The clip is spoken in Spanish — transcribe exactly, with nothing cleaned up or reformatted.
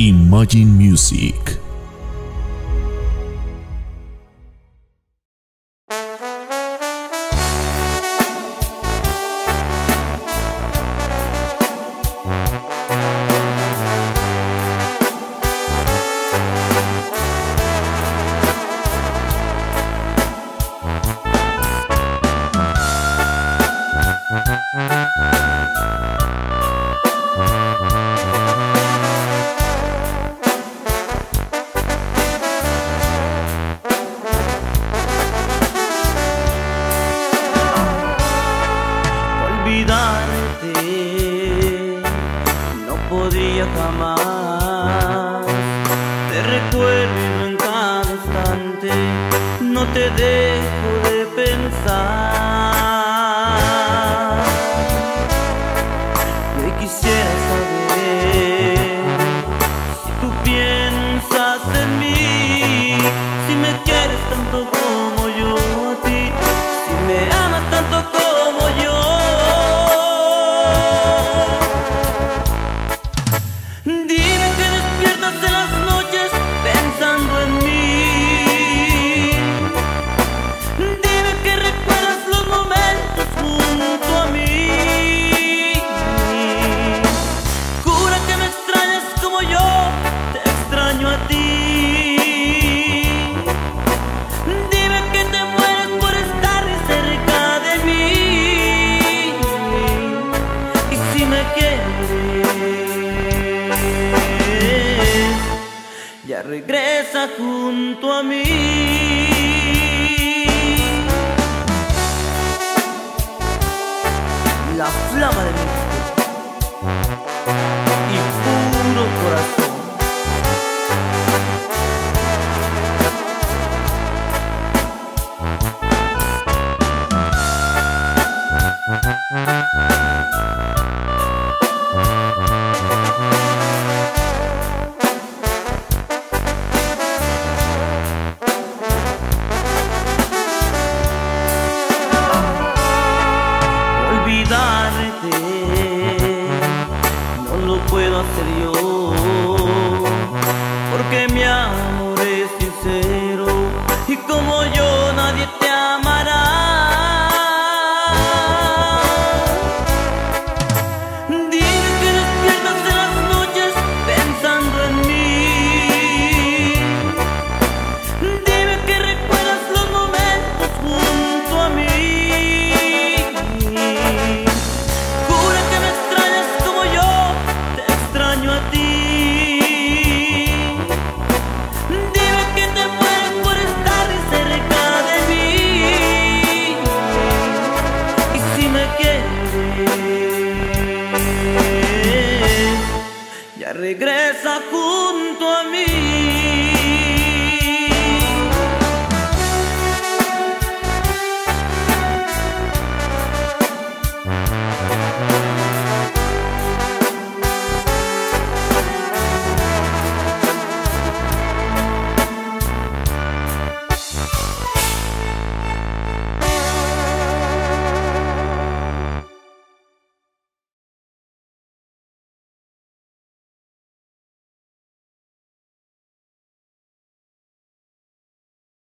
Imagine Music. Jamás te recuerdo en cada instante, no te dejo de pensar. Hoy quisiera saber si tú piensas en mí, si me quieres tanto como yo a ti, si me amas tanto como yo. Regresa junto a mí. La Flama de México y puro corazón. Regresa.